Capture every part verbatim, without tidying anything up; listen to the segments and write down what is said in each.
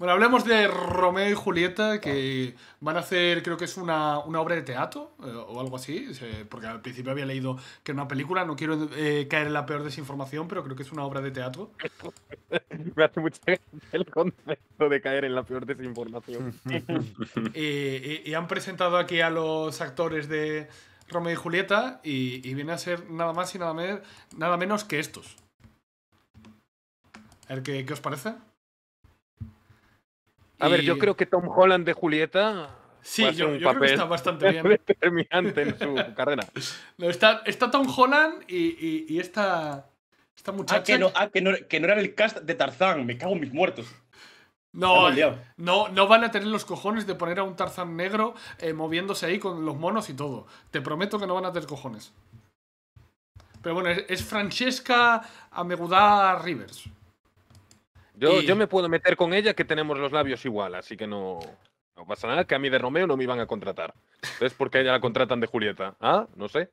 Bueno, hablemos de Romeo y Julieta, que van a hacer, creo que es una, una obra de teatro eh, o algo así, porque al principio había leído que era una película, no quiero eh, caer en la peor desinformación, pero creo que es una obra de teatro. Me hace mucha gracia el concepto de caer en la peor desinformación. eh, y, y han presentado aquí a los actores de Romeo y Julieta y, y viene a ser nada más y nada, me, nada menos que estos. A ver, ¿qué, qué os parece? A y... ver, yo creo que Tom Holland de Julieta... Sí, yo, yo creo que está bastante bien. Determinante en su carrera. No, está, está Tom Holland y, y, y esta, esta muchacha... Ah, que no, ah que, no, que no era el cast de Tarzán. Me cago en mis muertos. No, no, no van a tener los cojones de poner a un Tarzán negro eh, moviéndose ahí con los monos y todo. Te prometo que no van a tener cojones. Pero bueno, es, es Francesca Amegudá Rivers. Yo, y... yo me puedo meter con ella, que tenemos los labios igual, así que no, no pasa nada, que a mí de Romeo no me iban a contratar. Entonces, ¿por qué a ella la contratan de Julieta? Ah, no sé.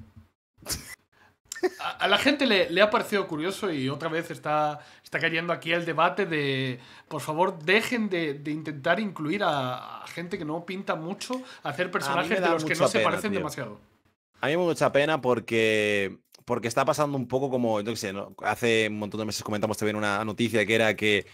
A, a la gente le, le ha parecido curioso y otra vez está, está cayendo aquí el debate de, por favor, dejen de, de intentar incluir a, a gente que no pinta mucho, a hacer personajes a de los que no pena, se parecen tío. demasiado. A mí me da mucha pena porque... Porque está pasando un poco como, yo qué sé, ¿no? Hace un montón de meses comentamos también una noticia que era que,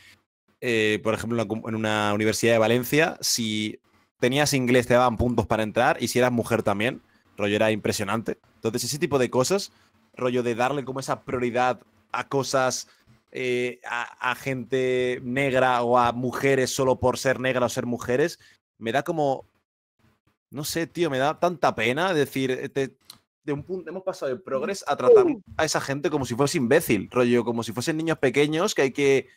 eh, por ejemplo, en una universidad de Valencia, si tenías inglés te daban puntos para entrar y si eras mujer también, rollo era impresionante. Entonces ese tipo de cosas, rollo de darle como esa prioridad a cosas, eh, a, a gente negra o a mujeres solo por ser negra o ser mujeres, me da como, no sé, tío, me da tanta pena decir... Te, De un punto, hemos pasado de progres a tratar a esa gente como si fuese imbécil, rollo, como si fuesen niños pequeños que hay que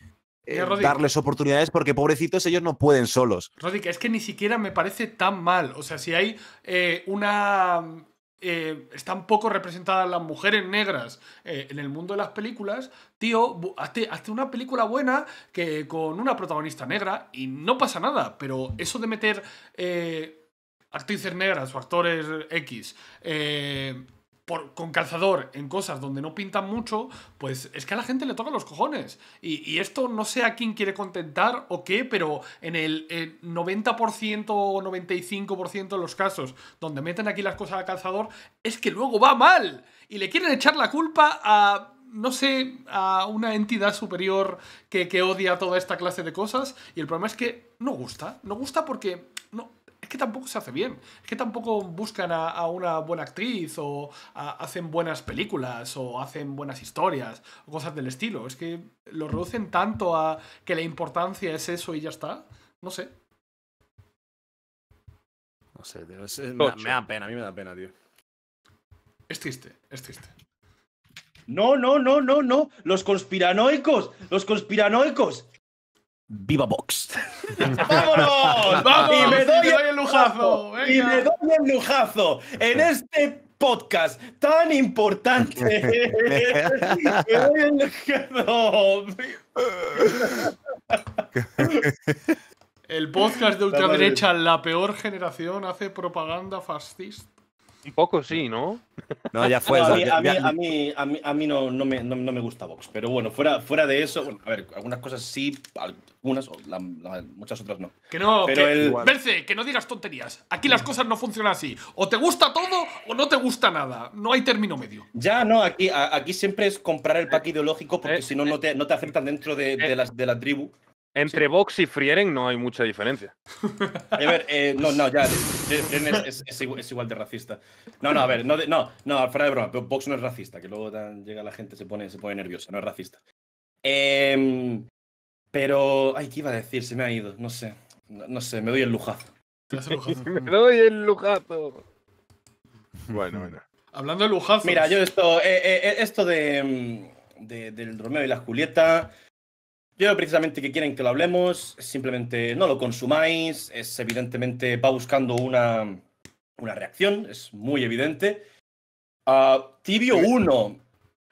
eh, darles oportunidades porque pobrecitos ellos no pueden solos. Rodri, es que ni siquiera me parece tan mal. O sea, si hay eh, una... Eh, están poco representadas las mujeres negras eh, en el mundo de las películas, tío, hazte, hazte una película buena que con una protagonista negra y no pasa nada, pero eso de meter... Eh, actrices negras o actores X eh, por, con calzador en cosas donde no pintan mucho, pues es que a la gente le toca los cojones. Y, y esto no sé a quién quiere contentar o qué, pero en el, el noventa por ciento o noventa y cinco por ciento de los casos donde meten aquí las cosas al calzador, es que luego va mal. Y le quieren echar la culpa a, no sé, a una entidad superior que, que odia toda esta clase de cosas. Y el problema es que no gusta. No gusta porque... no. Es que tampoco se hace bien, es que tampoco buscan a, a una buena actriz o a, hacen buenas películas o hacen buenas historias o cosas del estilo. Es que lo reducen tanto a que la importancia es eso y ya está. No sé. No sé, tío. Es, me, me da pena, a mí me da pena, tío. Es triste, es triste. No, no, no, no, no. Los conspiranoicos, los conspiranoicos. ¡Viva Vox! ¡Vámonos! ¡Vamos! Y me doy el lujazo. Venga. Y me doy el lujazo en este podcast tan importante. Me doy el lujazo. El podcast de ultraderecha La Peor Generación hace propaganda fascista. Un poco sí, ¿no? No, ya fue. No, a, mí, a, mí, a, mí, a, mí, a mí no, no, me, no, no me gusta Vox, pero bueno, fuera, fuera de eso, bueno, a ver, algunas cosas sí, algunas, la, la, muchas otras no. Que no, pero que, el... Berce, que no digas tonterías. Aquí las cosas no funcionan así. O te gusta todo o no te gusta nada. No hay término medio. Ya, no, aquí, a, aquí siempre es comprar el pack ideológico porque eh, si no, eh, no, te, no te aceptan dentro de, de, eh, las, de la tribu. Entre sí. Vox y Frieren no hay mucha diferencia. A ver, eh, no, no, ya, Frieren es, es, es igual de racista. No, no, a ver, no, no, no, fuera de broma, pero Vox no es racista, que luego llega la gente, se pone, se pone nerviosa, no es racista. Eh, pero, ay, ¿qué iba a decir? Se me ha ido, no sé, no, no sé, me doy el lujazo. ¿Te das el lujazo? Me doy el lujazo. Bueno, bueno. Hablando de lujazos. Mira, yo esto, eh, eh, esto de, de, del Romeo y la Julieta... Yo precisamente que quieren que lo hablemos, simplemente no lo consumáis, es evidentemente va buscando una, una reacción, es muy evidente. Uh, Tibio uno.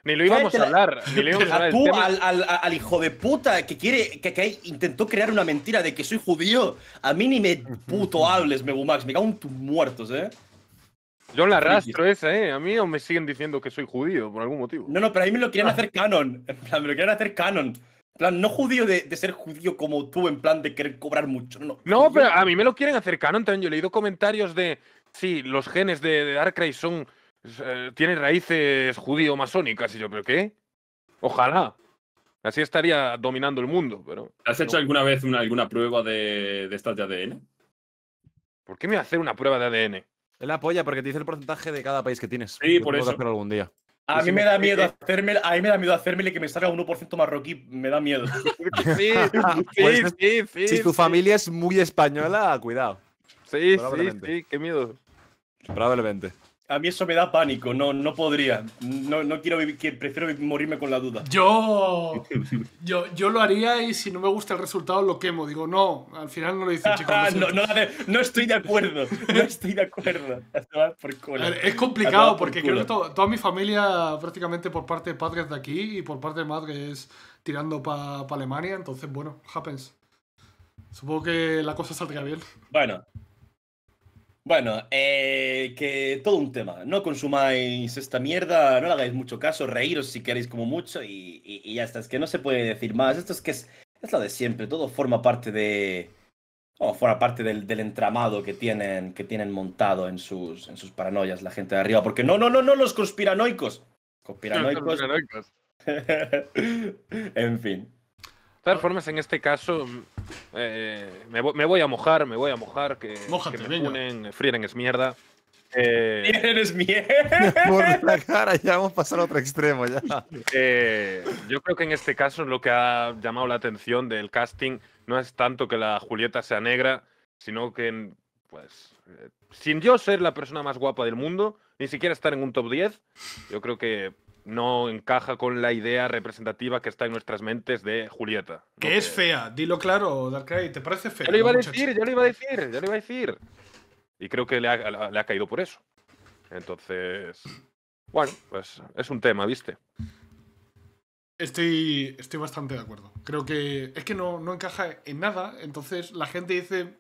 Ni lo íbamos a hablar. Ni lo íbamos a hablar tú, al, al, al hijo de puta que quiere que, que intentó crear una mentira de que soy judío, a mí ni me puto hables, Megumax, me cago en tus muertos, ¿eh? Yo la arrastro esa, ¿eh? A mí aún me siguen diciendo que soy judío por algún motivo. No, no, pero a mí me lo quieren hacer canon, me lo quieren hacer canon. plan, no judío de, de ser judío como tú, en plan de querer cobrar mucho. No, no, no, pero a mí me lo quieren hacer canon también. Yo he leído comentarios de, sí, los genes de, de Darkrai son, eh, tienen raíces judío-masónicas. Y yo, ¿pero qué? Ojalá. Así estaría dominando el mundo, pero... ¿Has hecho no. alguna vez una, alguna prueba de, de estas de A D N? ¿Por qué me voy a hacer una prueba de A D N? Es la polla, porque te dice el porcentaje de cada país que tienes. Sí, por eso. Algún día. A mí me da miedo hacerme, a mí me da miedo hacérmele que me salga uno por ciento marroquí, me da miedo. Sí, sí, sí, sí. Si tu familia es muy española, cuidado. Sí, sí, sí, qué miedo. Probablemente. A mí eso me da pánico, no, no podría. No, no quiero vivir, que prefiero morirme con la duda. Yo, yo, yo lo haría y si no me gusta el resultado lo quemo. Digo, no, al final no lo dicen, chicos. No, no, no estoy de acuerdo, no estoy de acuerdo. Por ver, es complicado por porque culo. Creo que to, toda mi familia prácticamente por parte de padres de aquí y por parte de madres tirando para pa Alemania. Entonces, bueno, happens. Supongo que la cosa saldría bien. Bueno. Bueno, eh, que todo un tema. No consumáis esta mierda, no le hagáis mucho caso, reíros si queréis como mucho y, y, y ya está. Es que no se puede decir más. Esto es que es, es lo de siempre. Todo forma parte de, bueno, forma parte del, del entramado que tienen, que tienen montado en sus, en sus paranoias la gente de arriba. Porque no, no, no, no, los conspiranoicos. Conspiranoicos. Conspiranoicos. En fin. De todas formas, en este caso, eh, me, voy, me voy a mojar, me voy a mojar, que, Mójate, que me ponen, Frieren es mierda. Eh, Frieren es mierda. Por la cara, ya vamos a pasar a otro extremo. Ya. Eh, yo creo que en este caso lo que ha llamado la atención del casting no es tanto que la Julieta sea negra, sino que, pues, eh, sin yo ser la persona más guapa del mundo, ni siquiera estar en un top diez, yo creo que no encaja con la idea representativa que está en nuestras mentes de Julieta. Que no es que... fea, dilo claro, Darkrai, ¿te parece fea? Yo lo iba a decir, yo lo iba a decir, yo lo iba a decir. Y creo que le ha, le ha caído por eso. Entonces, bueno, pues es un tema, ¿viste? Estoy, estoy bastante de acuerdo. Creo que es que no, no encaja en nada, entonces la gente dice...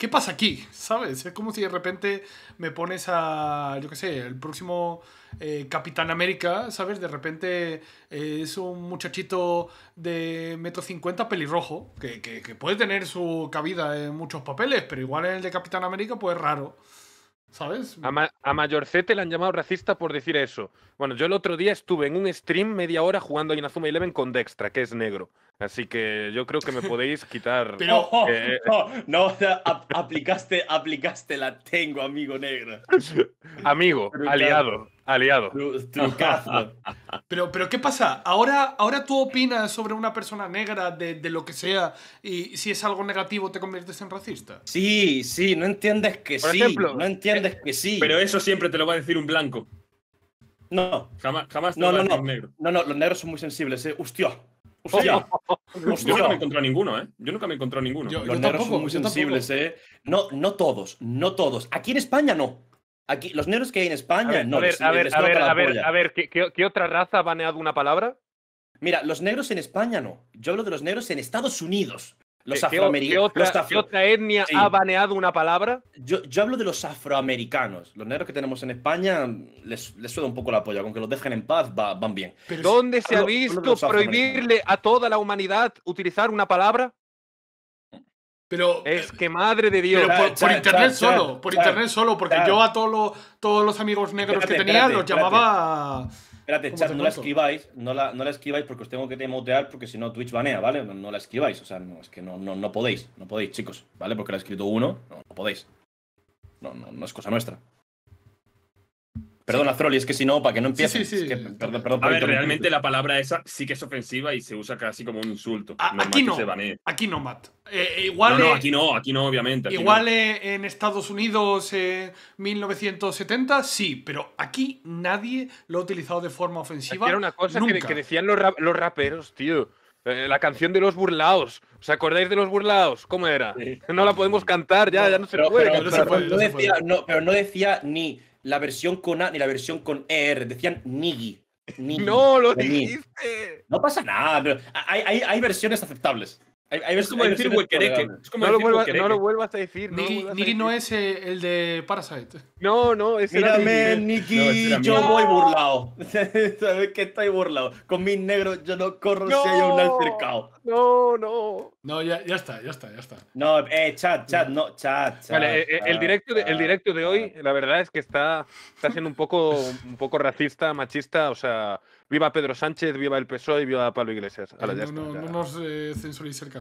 ¿Qué pasa aquí? ¿Sabes? Es como si de repente me pones a, yo qué sé, el próximo eh, Capitán América, ¿sabes? De repente eh, es un muchachito de metro cincuenta pelirrojo, que, que, que puede tener su cabida en muchos papeles, pero igual en el de Capitán América pues es raro, ¿sabes? A, ma a Mayorcete le han llamado racista por decir eso. Bueno, yo el otro día estuve en un stream media hora jugando a Inazuma Eleven con Dextra, que es negro. Así que yo creo que me podéis quitar. Pero eh, no, no, ap aplicaste, aplicaste la tengo, amigo negro. Amigo, trucado. aliado, aliado. Trucado. Pero, pero ¿qué pasa? Ahora, ahora tú opinas sobre una persona negra de, de lo que sea y si es algo negativo te conviertes en racista. Sí, sí, no entiendes que Por sí. Ejemplo, no entiendes que sí. Pero eso siempre te lo va a decir un blanco. No, jamás, jamás. No, no, no. Negro. No, no, los negros son muy sensibles. ¿eh? Hostia. Hostia. Hostia. Yo nunca me he encontrado ninguno, ¿eh? Yo nunca me he encontrado ninguno. Yo, Los yo negros tampoco, son muy sensibles, ¿eh? No, no todos, no todos. Aquí en España no. Aquí, los negros que hay en España, a ver, no. A ver, les, a ver, les a, ver a ver, a ver, ¿qué, qué, qué otra raza ha baneado una palabra? Mira, los negros en España no. Yo hablo de los negros en Estados Unidos. Los afroamericanos. ¿Qué, afro... ¿Qué otra etnia sí. ha baneado una palabra? Yo, yo hablo de los afroamericanos. Los negros que tenemos en España les, les suena un poco la polla. Con que los dejen en paz, va, van bien. Pero ¿dónde se hablo, ha visto prohibirle a toda la humanidad utilizar una palabra? Pero, es que madre de Dios. Pero por, por internet solo. Por internet solo. Porque yo a todos los, todos los amigos negros espérate, que tenía espérate, los llamaba... Espérate. Espérate, chat, no la escribáis, no la, no la escribáis porque os tengo que demotear porque si no Twitch banea, ¿vale? No, no la escribáis, o sea, no, es que no, no, no podéis, no podéis, chicos, ¿vale? Porque la ha escrito uno, no, no podéis. No, no, no es cosa nuestra. Perdona, Trolli, es que si no, para que no empieces. Sí, sí, sí. Es que, perdón, perdón, a ver, realmente la palabra esa sí que es ofensiva y se usa casi como un insulto. A, aquí, no, se banee. aquí no, Matt. Eh, igual no, no, aquí no, aquí no, obviamente. Aquí igual no. Eh, en Estados Unidos en eh, mil novecientos setenta, sí, pero aquí nadie lo ha utilizado de forma ofensiva. Aquí era una cosa que, que decían los, rap, los raperos, tío. Eh, la canción de los burlaos. ¿Os acordáis de los burlaos? ¿Cómo era? Sí. No la podemos cantar, ya, ya no se puede. Pero no decía ni la versión con A ni la versión con E R. Decían niggy. niggy. No, lo dijiste. No pasa nada, pero hay, hay, hay versiones aceptables. Ahí, ahí ves como ahí decir huequereque. Es como no, decir lo vuelva, huequereque. No lo vuelvas a decir. Niki no, Niki no es eh, el de Parasite. No, no, ese mírame, Niki, no, yo voy burlado. Sabes que estoy burlado. Con mis negros yo no corro no, si hay un altercado. No, no. No, ya, ya está, ya está, ya está. No, eh, chat, chat, no, chat, chat. Vale, chat, el, directo de, el directo de hoy, la verdad es que está, está siendo un poco, un poco racista, machista, o sea… Viva Pedro Sánchez, viva el P S O E, viva Pablo Iglesias. Ahora no, ya está, no, ya. No nos eh, censuréis el canal.